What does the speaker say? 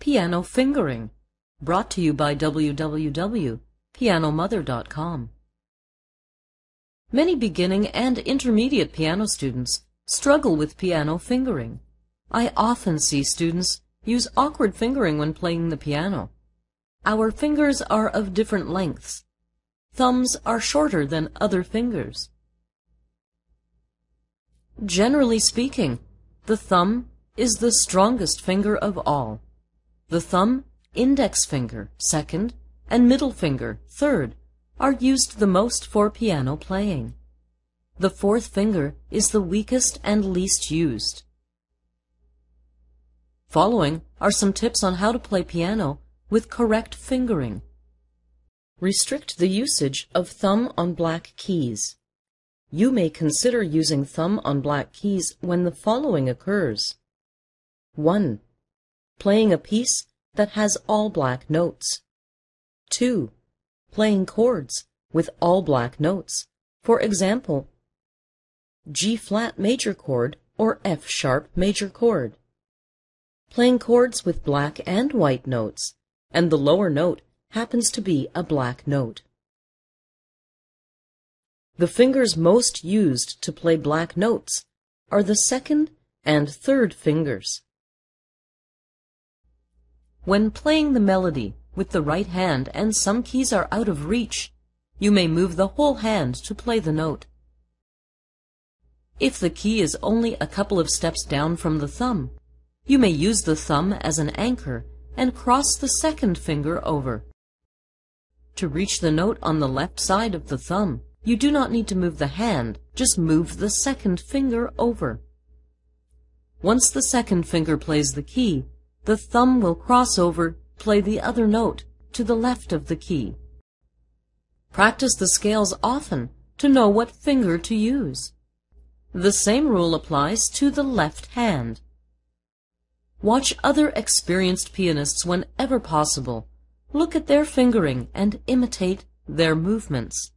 Piano Fingering, brought to you by www.pianomother.com. Many beginning and intermediate piano students struggle with piano fingering. I often see students use awkward fingering when playing the piano. Our fingers are of different lengths. Thumbs are shorter than other fingers. Generally speaking, the thumb is the strongest finger of all. The thumb, index finger, second, and middle finger, third, are used the most for piano playing. The fourth finger is the weakest and least used. Following are some tips on how to play piano with correct fingering. Restrict the usage of thumb on black keys. You may consider using thumb on black keys when the following occurs. 1. Playing a piece that has all black notes. 2. Playing chords with all black notes. For example, G-flat major chord or F-sharp major chord. Playing chords with black and white notes, and the lower note happens to be a black note. The fingers most used to play black notes are the second and third fingers. When playing the melody with the right hand and some keys are out of reach, you may move the whole hand to play the note. If the key is only a couple of steps down from the thumb, you may use the thumb as an anchor and cross the second finger over. To reach the note on the left side of the thumb, you do not need to move the hand, just move the second finger over. Once the second finger plays the key, the thumb will cross over, play the other note to the left of the key. Practice the scales often to know what finger to use. The same rule applies to the left hand. Watch other experienced pianists whenever possible. Look at their fingering and imitate their movements.